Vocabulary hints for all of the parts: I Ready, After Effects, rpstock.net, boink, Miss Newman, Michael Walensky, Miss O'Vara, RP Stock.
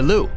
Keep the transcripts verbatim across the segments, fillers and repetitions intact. Hello,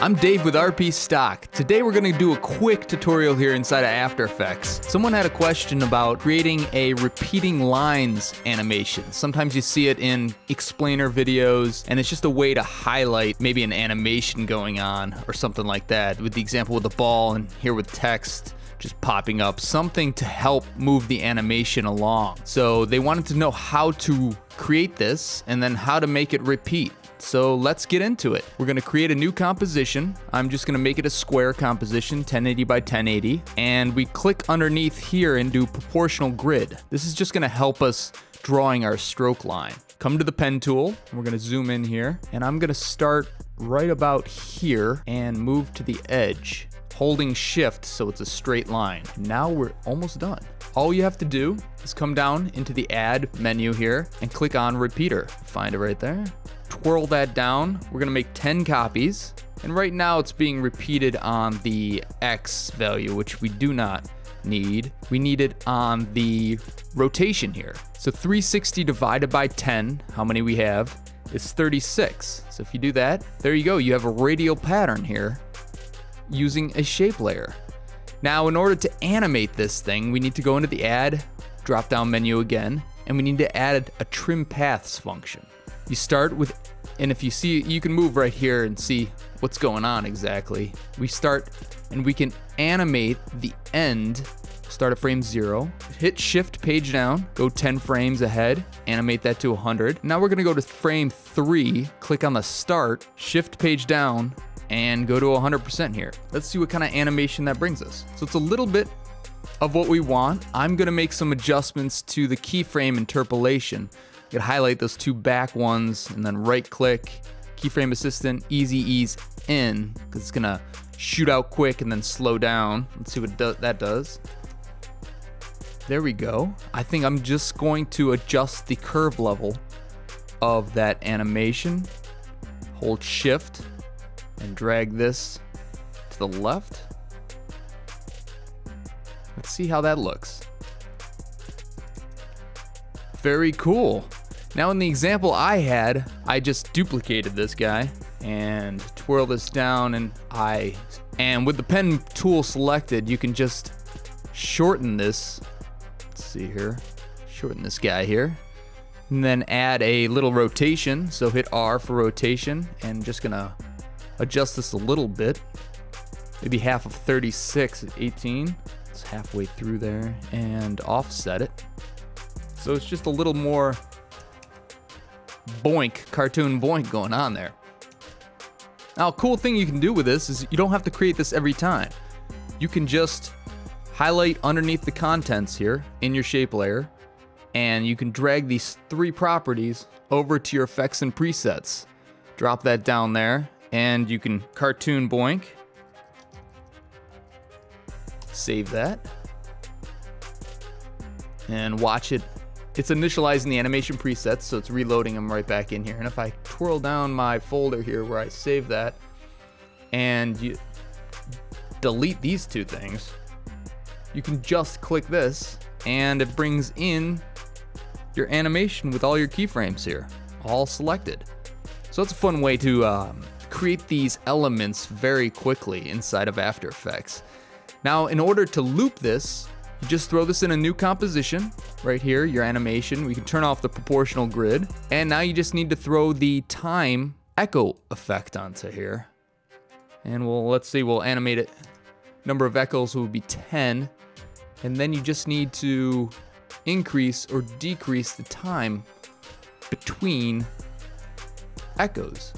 I'm Dave with R P Stock. Today we're going to do a quick tutorial here inside of After Effects. Someone had a question about creating a repeating lines animation. Sometimes you see it in explainer videos, and it's just a way to highlight maybe an animation going on or something like that. With the example with the ball and here with text just popping up, something to help move the animation along. So they wanted to know how to create this and then how to make it repeat. So let's get into it. We're gonna create a new composition. I'm just gonna make it a square composition, ten eighty by ten eighty. And we click underneath here and do proportional grid. This is just gonna help us drawing our stroke line. Come to the pen tool, and we're gonna zoom in here. And I'm gonna start right about here and move to the edge, holding shift so it's a straight line. Now we're almost done. All you have to do is come down into the add menu here and click on repeater. Find it right there. Twirl that down. We're gonna make ten copies. And right now it's being repeated on the X value, which we do not need. We need it on the rotation here. So three sixty divided by ten, how many we have, is thirty-six. So if you do that, there you go. You have a radial pattern here using a shape layer. Now, in order to animate this thing, we need to go into the add drop-down menu again, and we need to add a trim paths function. You start with, and if you see, you can move right here and see what's going on exactly. We start and we can animate the end, start at frame zero, hit shift page down, go ten frames ahead, animate that to one hundred. Now we're gonna go to frame three, click on the start, shift page down, and go to one hundred percent here. Let's see what kind of animation that brings us. So it's a little bit of what we want. I'm gonna make some adjustments to the keyframe interpolation. You can highlight those two back ones and then right click, keyframe assistant, easy ease in, because it's gonna shoot out quick and then slow down. Let's see what do that does. There we go. I think I'm just going to adjust the curve level of that animation. Hold shift and drag this to the left. Let's see how that looks. Very cool. Now in the example I had, I just duplicated this guy and twirl this down, and I, and with the pen tool selected, you can just shorten this. Let's see here, shorten this guy here, and then add a little rotation. So hit R for rotation, and just gonna adjust this a little bit. Maybe half of thirty-six at eighteen. It's halfway through there, and offset it. So it's just a little more boink, cartoon boink going on there. Now, a cool thing you can do with this is you don't have to create this every time. You can just highlight underneath the contents here in your shape layer, and you can drag these three properties over to your effects and presets. Drop that down there, and you can cartoon boink. Save that. And watch it. It's initializing the animation presets, so it's reloading them right back in here. And if I twirl down my folder here where I save that, and you delete these two things, you can just click this, and it brings in your animation with all your keyframes here, all selected. So it's a fun way to um, create these elements very quickly inside of After Effects. Now, in order to loop this, you just throw this in a new composition right here, your animation. We can turn off the proportional grid. And now you just need to throw the time echo effect onto here. And we'll, let's see, we'll animate it. Number of echoes will be ten. And then you just need to increase or decrease the time between echoes.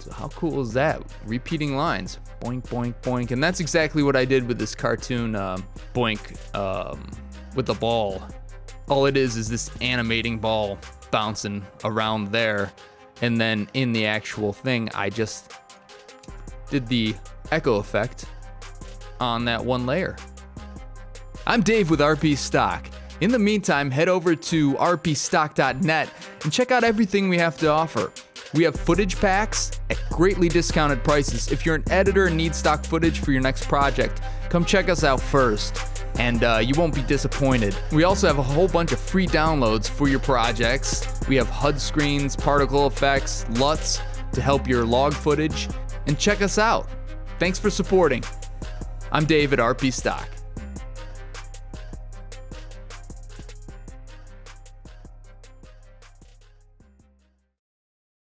So how cool is that? Repeating lines. Boink, boink, boink. And that's exactly what I did with this cartoon um, boink um, with the ball. All it is is this animating ball bouncing around there. And then in the actual thing, I just did the echo effect on that one layer. I'm Dave with R P Stock. In the meantime, head over to r p stock dot net and check out everything we have to offer. We have footage packs at greatly discounted prices. If you're an editor and need stock footage for your next project, come check us out first, and uh, you won't be disappointed. We also have a whole bunch of free downloads for your projects. We have H U D screens, particle effects, L U Ts to help your log footage, and check us out. Thanks for supporting. I'm Dave at R P Stock.